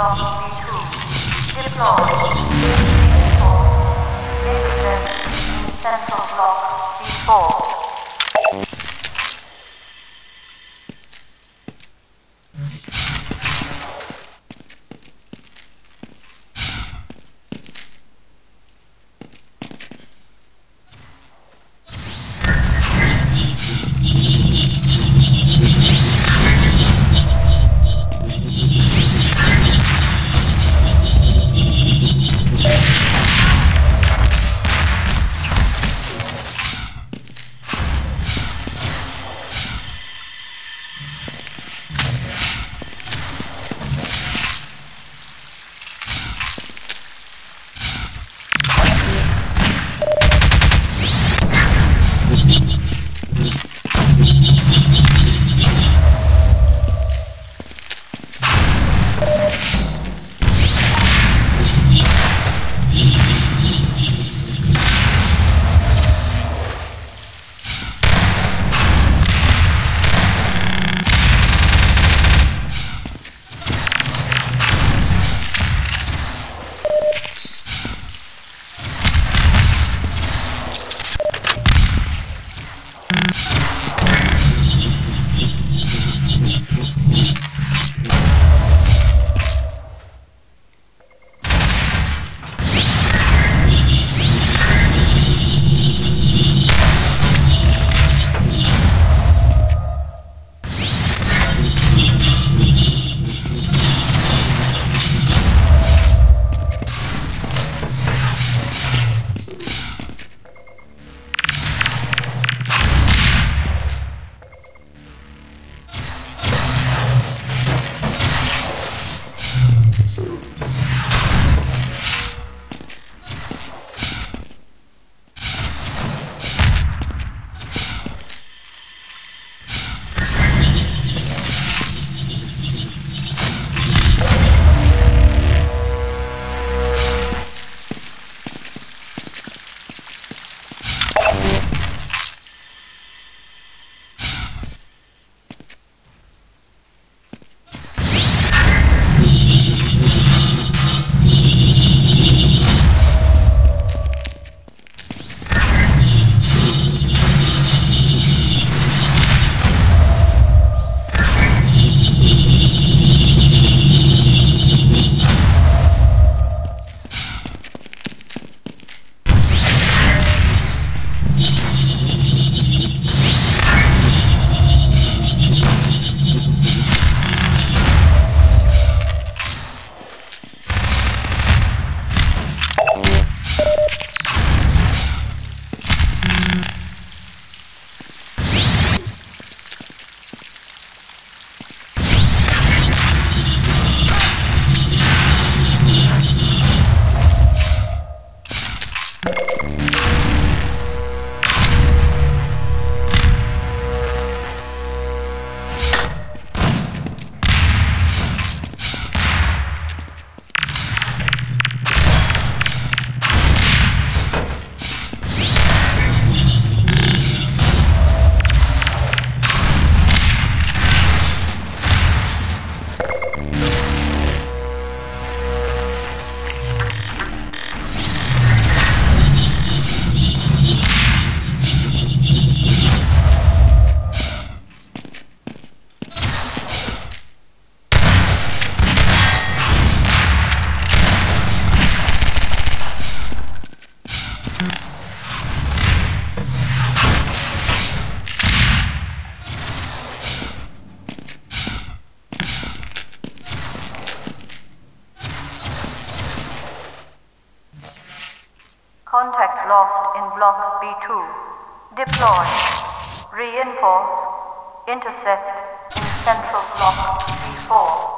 Launch V2 deployed. V4 Central Block V4. Contact lost in Block B2. Deploy. Reinforce. Intercept in Central Block B4.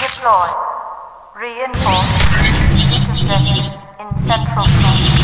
Deploy. Reinforce. In central.